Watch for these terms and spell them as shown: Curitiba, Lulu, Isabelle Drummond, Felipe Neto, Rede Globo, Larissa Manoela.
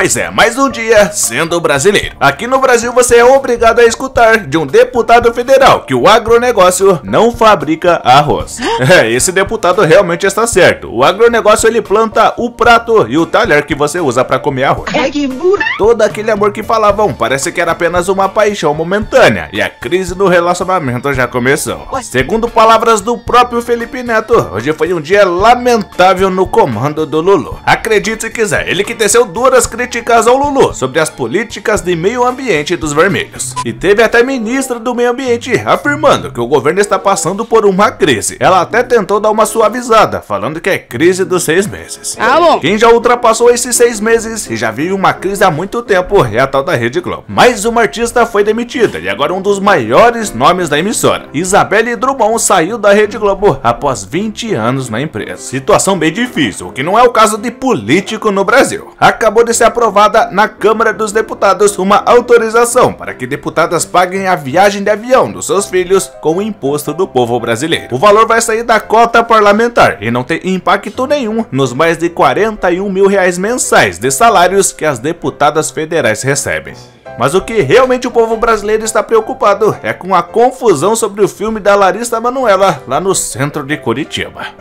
Pois é, mais um dia sendo brasileiro. Aqui no Brasil você é obrigado a escutar de um deputado federal que o agronegócio não fabrica arroz. É, esse deputado realmente está certo. O agronegócio ele planta o prato e o talher que você usa para comer arroz. É que burro! Todo aquele amor que falavam parece que era apenas uma paixão momentânea e a crise do relacionamento já começou. Segundo palavras do próprio Felipe Neto, hoje foi um dia lamentável no comando do Lulu. Acredite se quiser, ele que teceu duras críticas ao Lulu sobre as políticas de meio ambiente dos vermelhos. E teve até ministra do meio ambiente afirmando que o governo está passando por uma crise. Ela até tentou dar uma suavizada, falando que é crise dos 6 meses. Ah, bom. Quem já ultrapassou esses 6 meses e já vive uma crise há muito tempo é a tal da Rede Globo. Mais uma artista foi demitida e agora um dos maiores nomes da emissora, Isabelle Drummond, saiu da Rede Globo após 20 anos na empresa. Situação bem difícil, o que não é o caso de político no Brasil. Acabou de ser aprovada na Câmara dos Deputados uma autorização para que deputadas paguem a viagem de avião dos seus filhos com o imposto do povo brasileiro. O valor vai sair da cota parlamentar e não tem impacto nenhum nos mais de 41 mil reais mensais de salários que as deputadas federais recebem. Mas o que realmente o povo brasileiro está preocupado é com a confusão sobre o filme da Larissa Manoela lá no centro de Curitiba.